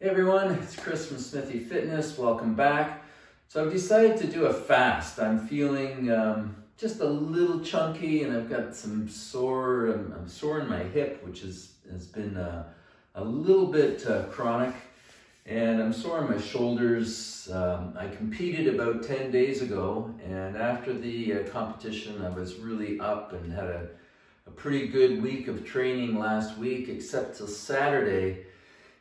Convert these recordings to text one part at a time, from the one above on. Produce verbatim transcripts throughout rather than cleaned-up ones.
Hey everyone, it's Chris from Smithy Fitness. Welcome back. So I've decided to do a fast. I'm feeling um, just a little chunky, and I've got some sore. I'm, I'm sore in my hip, which is has been uh, a little bit uh, chronic, and I'm sore in my shoulders. Um, I competed about ten days ago, and after the uh, competition, I was really up and had a, a pretty good week of training last week, except till Saturday.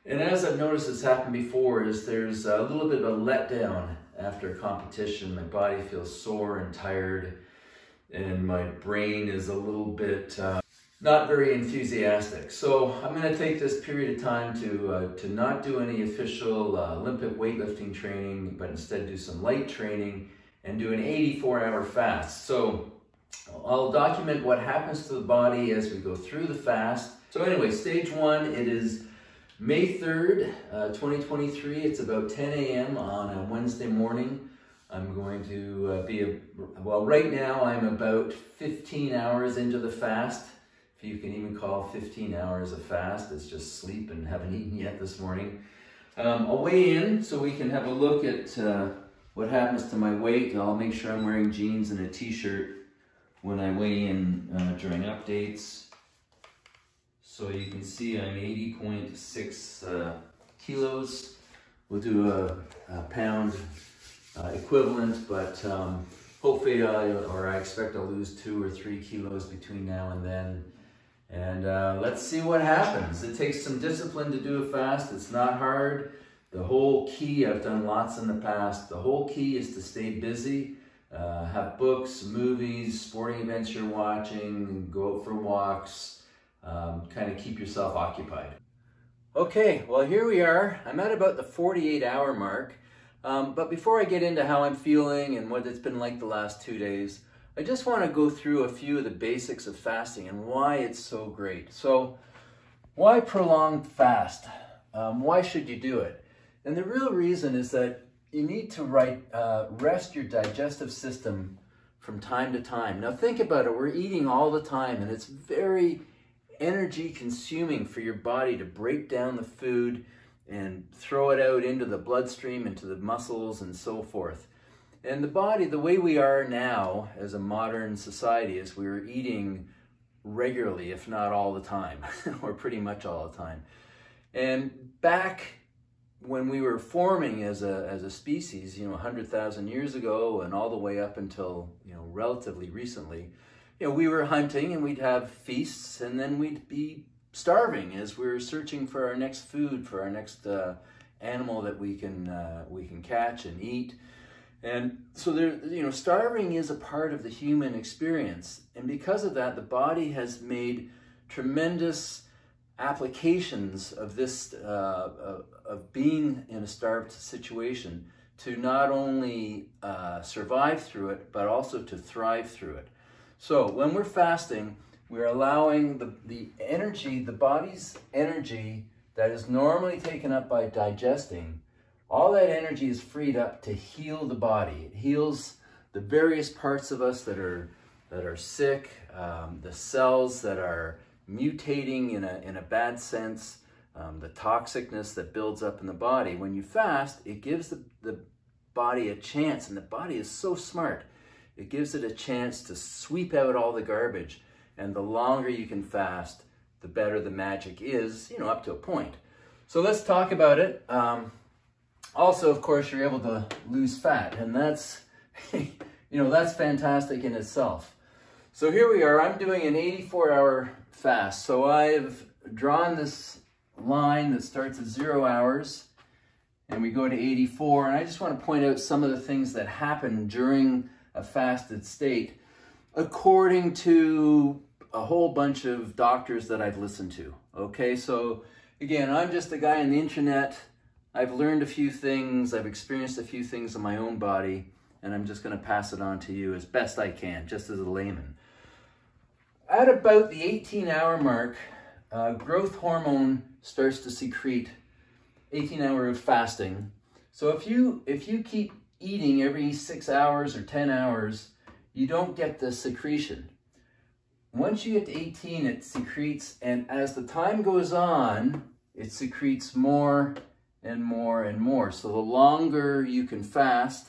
And as I've noticed it's happened before, is there's a little bit of a letdown after competition. My body feels sore and tired, and my brain is a little bit uh, not very enthusiastic. So I'm going to take this period of time to, uh, to not do any official uh, Olympic weightlifting training, but instead do some light training and do an eighty-four hour fast. So I'll document what happens to the body as we go through the fast. So anyway, stage one, it is May third, uh, twenty twenty-three, it's about ten A M on a Wednesday morning. I'm going to uh, be, a, well right now I'm about fifteen hours into the fast. If you can even call fifteen hours a fast, it's just sleep and haven't eaten yet this morning. Um, I'll weigh in so we can have a look at uh, what happens to my weight. I'll make sure I'm wearing jeans and a t-shirt when I weigh in uh, during updates. So you can see I'm eighty point six uh, kilos. We'll do a, a pound uh, equivalent, but um, hopefully, I, or I expect I'll lose two or three kilos between now and then. And uh, let's see what happens. It takes some discipline to do a fast. It's not hard. The whole key, I've done lots in the past, the whole key is to stay busy. Uh, have books, movies, sporting events you're watching, go out for walks. Um, kind of keep yourself occupied. Okay, well here we are. I'm at about the forty-eight hour mark, um, but before I get into how I'm feeling and what it's been like the last two days, I just want to go through a few of the basics of fasting and why it's so great. So, why prolonged fast? Um, why should you do it? And the real reason is that you need to right, uh, rest your digestive system from time to time. Now think about it, we're eating all the time and it's very energy consuming for your body to break down the food and throw it out into the bloodstream, into the muscles and so forth. And the body, the way we are now as a modern society, is we're eating regularly, if not all the time, or pretty much all the time. And back when we were forming as a, as a species, you know, one hundred thousand years ago and all the way up until, you know, relatively recently, you know, we were hunting and we'd have feasts and then we'd be starving as we were searching for our next food, for our next uh, animal that we can uh, we can catch and eat. And so there, you know, starving is a part of the human experience. And because of that, the body has made tremendous applications of this, uh, of being in a starved situation to not only uh, survive through it, but also to thrive through it. So when we're fasting, we're allowing the, the energy, the body's energy that is normally taken up by digesting, all that energy is freed up to heal the body. It heals the various parts of us that are, that are sick, um, the cells that are mutating in a, in a bad sense, um, the toxicness that builds up in the body. When you fast, it gives the, the body a chance, and the body is so smart. It gives it a chance to sweep out all the garbage. And the longer you can fast, the better the magic is, you know, up to a point. So let's talk about it. Um, also, of course, you're able to lose fat, and that's, you know, that's fantastic in itself. So here we are, I'm doing an eighty-four hour fast. So I've drawn this line that starts at zero hours, and we go to eighty-four. And I just want to point out some of the things that happen during a fasted state, according to a whole bunch of doctors that I've listened to. Okay, so again, I'm just a guy on the internet. I've learned a few things, I've experienced a few things in my own body, and I'm just gonna pass it on to you as best I can, just as a layman. At about the eighteen hour mark, uh, growth hormone starts to secrete, eighteen hour of fasting. So if you, if you keep eating every six hours or ten hours, you don't get the secretion. Once you get to eighteen, it secretes, and as the time goes on, it secretes more and more and more. So the longer you can fast,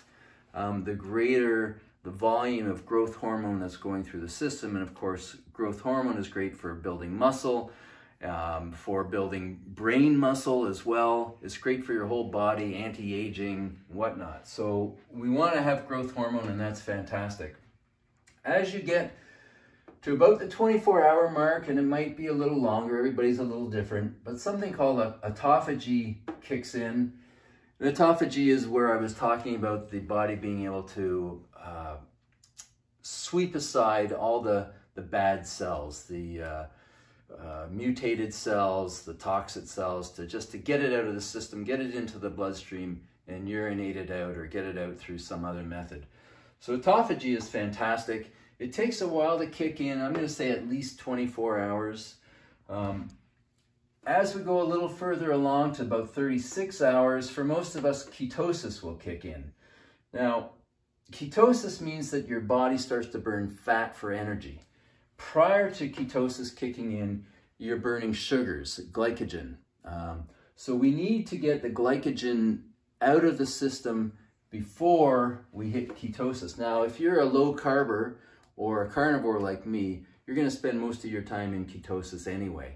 um, the greater the volume of growth hormone that's going through the system. And of course, growth hormone is great for building muscle, um, for building brain muscle as well. It's great for your whole body, anti-aging, whatnot. So we want to have growth hormone, and that's fantastic. As you get to about the twenty-four hour mark, and it might be a little longer, everybody's a little different, but something called autophagy kicks in. And autophagy is where I was talking about the body being able to uh, sweep aside all the, the bad cells, the uh, uh, mutated cells, the toxic cells, to just to get it out of the system, get it into the bloodstream and urinate it out or get it out through some other method. So autophagy is fantastic. It takes a while to kick in. I'm going to say at least twenty-four hours. Um, as we go a little further along to about thirty-six hours, for most of us, ketosis will kick in. Now, ketosis means that your body starts to burn fat for energy. Prior to ketosis kicking in, you're burning sugars, glycogen. Um, so we need to get the glycogen out of the system before we hit ketosis. Now, if you're a low carber or a carnivore like me, you're going to spend most of your time in ketosis anyway.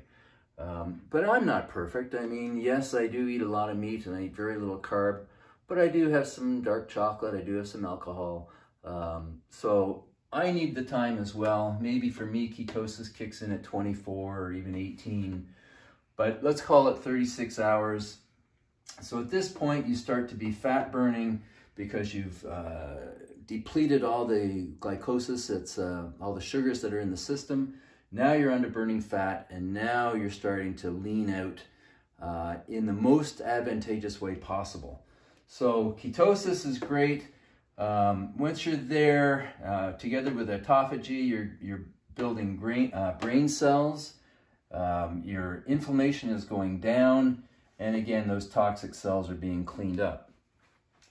Um, but I'm not perfect. I mean, yes, I do eat a lot of meat and I eat very little carb, but I do have some dark chocolate. I do have some alcohol. Um, so I need the time as well. Maybe for me, ketosis kicks in at twenty-four or even eighteen, but let's call it thirty-six hours. So at this point, you start to be fat burning because you've uh, depleted all the glycosis, it's, uh, all the sugars that are in the system. Now you're under burning fat, and now you're starting to lean out uh, in the most advantageous way possible. So ketosis is great. Um, once you're there, uh, together with autophagy, you're, you're building brain, uh, brain cells. Um, your inflammation is going down. And again, those toxic cells are being cleaned up.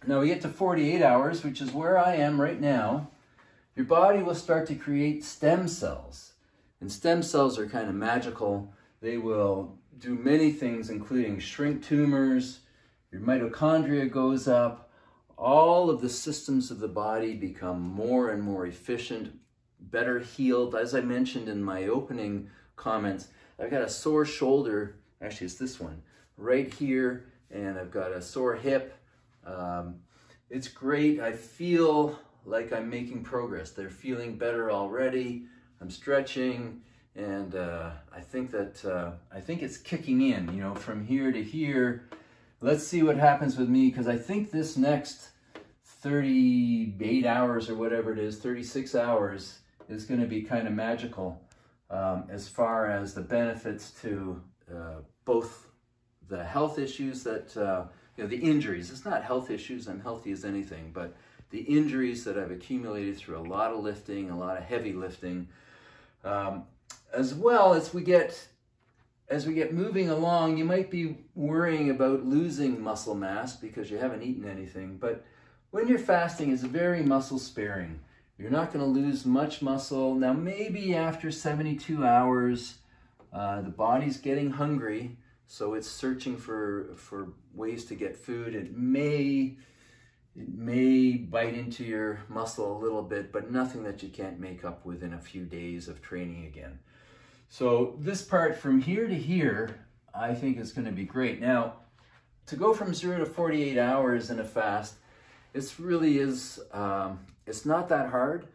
Now we get to forty-eight hours, which is where I am right now. Your body will start to create stem cells. And stem cells are kind of magical. They will do many things, including shrink tumors. Your mitochondria goes up. All of the systems of the body become more and more efficient, better healed. As I mentioned in my opening comments, I've got a sore shoulder. Actually, it's this one right here, and I've got a sore hip. Um, it's great. I feel like I'm making progress. They're feeling better already. I'm stretching, and uh, I think that uh, I think it's kicking in, you know, from here to here. Let's see what happens with me, because I think this next thirty-eight hours or whatever it is, thirty-six hours, is going to be kind of magical um, as far as the benefits to uh, both the health issues that, uh, you know, the injuries. It's not health issues, I'm healthy as anything, but the injuries that I've accumulated through a lot of lifting, a lot of heavy lifting. Um, as well as we get, as we get moving along, you might be worrying about losing muscle mass because you haven't eaten anything, but when you're fasting, it's very muscle sparing. You're not gonna lose much muscle. Now, maybe after seventy-two hours, uh, the body's getting hungry, so it's searching for, for ways to get food. It may, it may bite into your muscle a little bit, but nothing that you can't make up within a few days of training again. So this part from here to here, I think is gonna be great. Now, to go from zero to forty-eight hours in a fast, this really is, um, it's not that hard,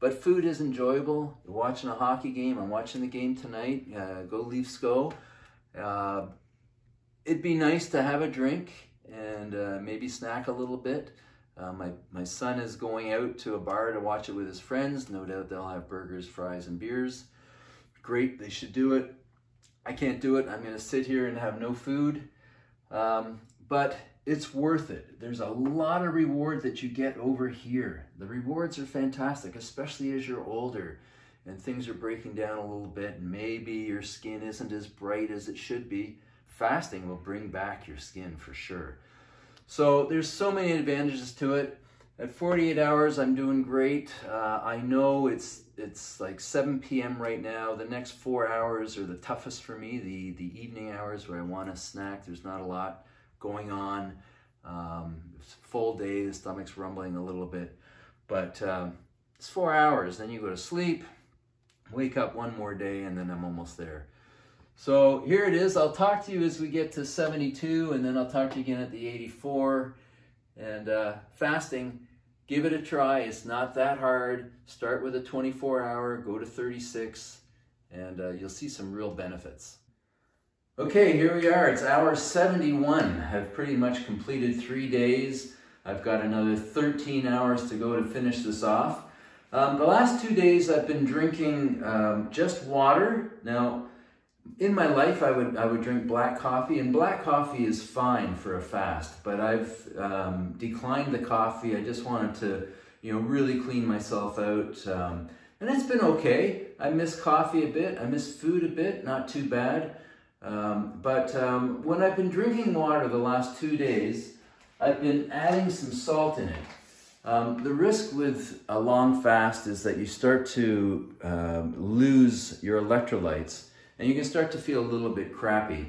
but food is enjoyable. You're watching a hockey game. I'm watching the game tonight. Uh, go Leafs, go. Uh, It'd be nice to have a drink and uh, maybe snack a little bit. Uh, my, my son is going out to a bar to watch it with his friends. No doubt they'll have burgers, fries, and beers. Great, they should do it. I can't do it. I'm going to sit here and have no food. Um, but it's worth it. There's a lot of reward that you get over here. The rewards are fantastic, especially as you're older and things are breaking down a little bit. Maybe your skin isn't as bright as it should be. Fasting will bring back your skin for sure. So there's so many advantages to it. At forty-eight hours, I'm doing great. Uh, I know it's it's like seven p m right now. The next four hours are the toughest for me, the, the evening hours where I want to snack. There's not a lot. going on. Um, it's a full day, the stomach's rumbling a little bit, but um, it's four hours. Then you go to sleep, wake up one more day, and then I'm almost there. So here it is. I'll talk to you as we get to seventy-two, and then I'll talk to you again at the eighty-four. And uh, fasting, give it a try. It's not that hard. Start with a twenty-four hour, go to thirty-six, and uh, you'll see some real benefits. Okay, here we are. It's hour seventy-one. I've pretty much completed three days. I've got another thirteen hours to go to finish this off. Um, the last two days I've been drinking um, just water. Now, in my life, I would I would drink black coffee, and black coffee is fine for a fast. But I've um, declined the coffee. I just wanted to, you know, really clean myself out, um, and it's been okay. I miss coffee a bit. I miss food a bit. Not too bad. Um, but um, when I've been drinking water the last two days, I've been adding some salt in it. Um, the risk with a long fast is that you start to uh, lose your electrolytes. And you can start to feel a little bit crappy.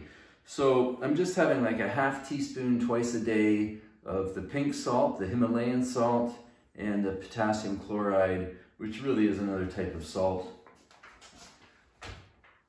So I'm just having like a half teaspoon twice a day of the pink salt, the Himalayan salt, and the potassium chloride, which really is another type of salt.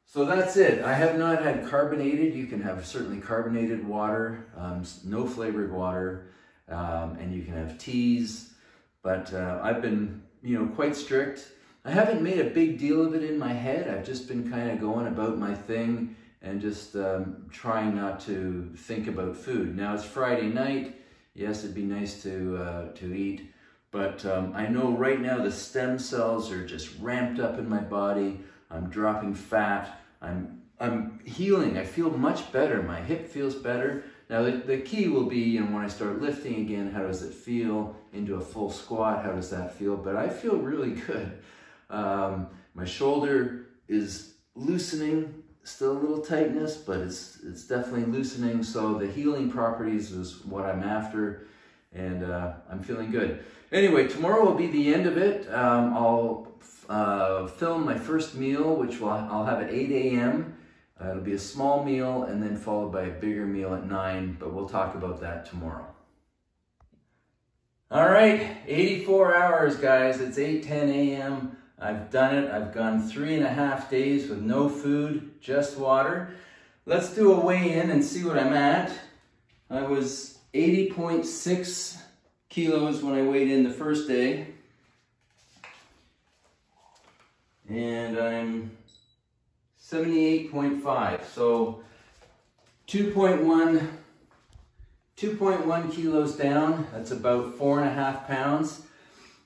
So that's it. I have not had carbonated. You can have certainly carbonated water, um, no flavored water, um, and you can have teas. But uh, I've been, you know, quite strict. I haven't made a big deal of it in my head. I've just been kind of going about my thing and just um, trying not to think about food. Now it's Friday night. Yes, it'd be nice to uh, to eat, but um, I know right now the stem cells are just ramped up in my body. I'm dropping fat. I'm I'm healing. I feel much better. My hip feels better. Now the, the key will be, you know, when I start lifting again, how does it feel? Into a full squat, how does that feel? But I feel really good. Um, my shoulder is loosening, still a little tightness, but it's, it's definitely loosening. So the healing properties is what I'm after, and uh, I'm feeling good. Anyway, tomorrow will be the end of it. Um, I'll uh, film my first meal, which will, I'll have at eight A M Uh, it'll be a small meal and then followed by a bigger meal at nine, but we'll talk about that tomorrow. All right, eighty-four hours, guys. It's eight ten A M I've done it. I've gone three and a half days with no food, just water. Let's do a weigh-in and see what I'm at. I was eighty point six kilos when I weighed in the first day. And I'm seventy-eight point five, so two point one kilos down. That's about four and a half pounds.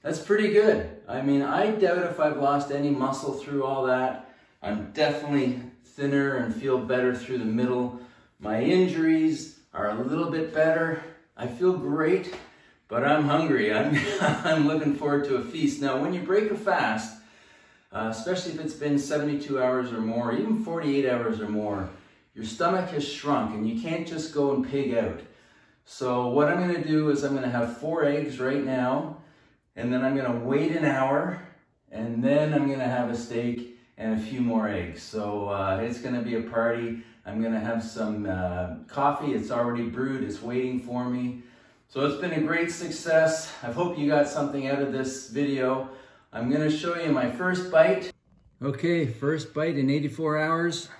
That's pretty good. I mean, I doubt if I've lost any muscle through all that. I'm definitely thinner and feel better through the middle. My injuries are a little bit better. I feel great, but I'm hungry. I'm, I'm looking forward to a feast. Now, when you break a fast, uh, especially if it's been seventy-two hours or more, even forty-eight hours or more, your stomach has shrunk and you can't just go and pig out. So what I'm gonna do is I'm gonna have four eggs right now, and then I'm gonna wait an hour, and then I'm gonna have a steak and a few more eggs. So uh, it's gonna be a party. I'm gonna have some uh, coffee. It's already brewed, it's waiting for me. So it's been a great success. I hope you got something out of this video. I'm gonna show you my first bite. Okay, first bite in eighty-four hours.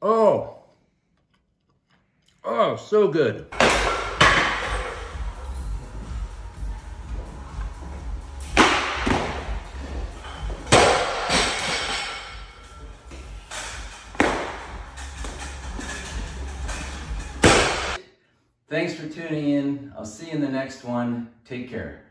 Oh! Oh, so good. Thanks for tuning in. I'll see you in the next one. Take care.